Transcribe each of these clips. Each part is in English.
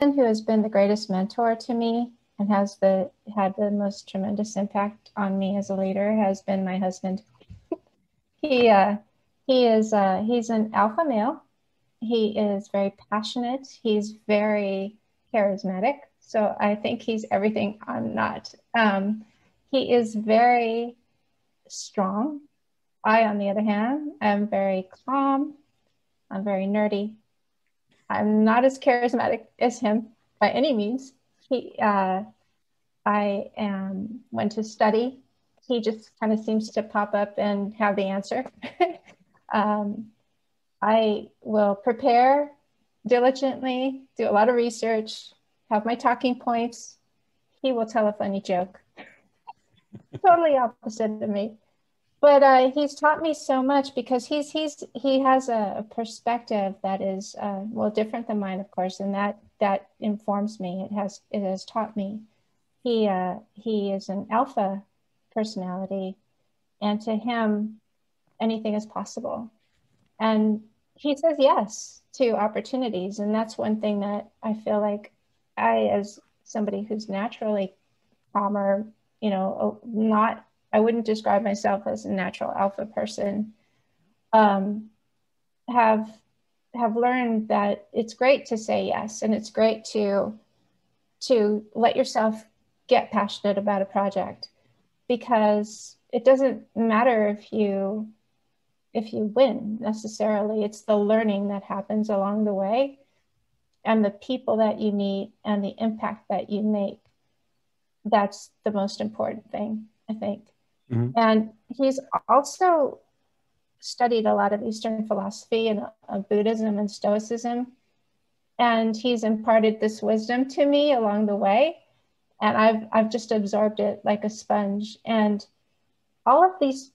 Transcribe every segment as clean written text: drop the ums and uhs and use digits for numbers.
who has been the greatest mentor to me and has had the most tremendous impact on me as a leader has been my husband. He's an alpha male. He is very passionate. He's very charismatic. So I think he's everything I'm not. He is very strong. I, on the other hand, am very calm. I'm very nerdy. I'm not as charismatic as him by any means. When to study, he just kind of seems to pop up and have the answer. I will prepare diligently, do a lot of research, have my talking points. He will tell a funny joke. Totally opposite of me. But he's taught me so much because he has a perspective that is well different than mine, of course, and that informs me. It has taught me. He is an alpha personality, and to him, anything is possible. And he says yes to opportunities, and that's one thing that I feel like I, as somebody who's naturally calmer, you know, I wouldn't describe myself as a natural alpha person, have learned that it's great to say yes. And it's great to let yourself get passionate about a project, because it doesn't matter if you win necessarily. It's the learning that happens along the way and the people that you meet and the impact that you make. That's the most important thing, I think. Mm-hmm. And he's also studied a lot of Eastern philosophy and Buddhism and Stoicism. And he's imparted this wisdom to me along the way. And I've just absorbed it like a sponge. And all of these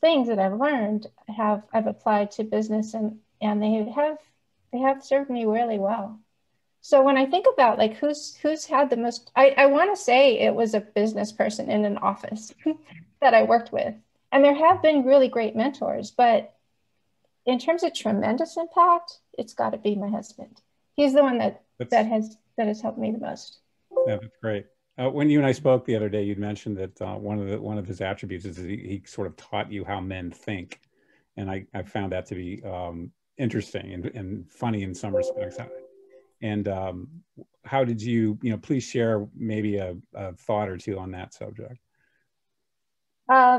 things that I've learned I've applied to business, and they have served me really well. So when I think about like who's had the most, I want to say it was a business person in an office that I worked with. And there have been really great mentors, but in terms of tremendous impact, it's got to be my husband. He's the one that has helped me the most. Yeah, that's great. When you and I spoke the other day, you'd mentioned that one of his attributes is that he sort of taught you how men think. And I found that to be interesting and funny in some respects. And how did you please share maybe a thought or two on that subject?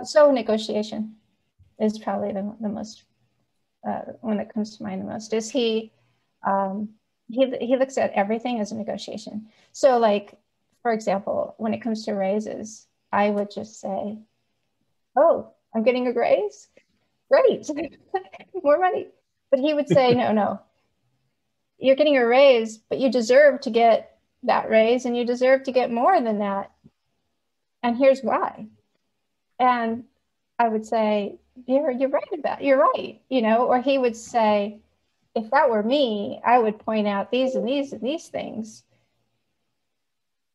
So negotiation is probably the most, one that comes to mind the most, is he looks at everything as a negotiation. So like, for example, when it comes to raises, I would just say, oh, I'm getting a raise? Great, more money. But he would say, no. You're getting a raise, but you deserve to get that raise, and you deserve to get more than that. And here's why. And I would say, you're right. You know, or he would say, if that were me, I would point out these and these and these things.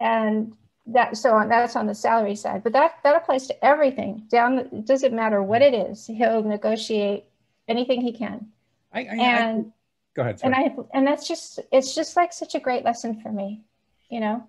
And that's on the salary side, but that applies to everything. It doesn't matter what it is. He'll negotiate anything he can. Go ahead. Sorry. And that's just, it's just like such a great lesson for me, you know?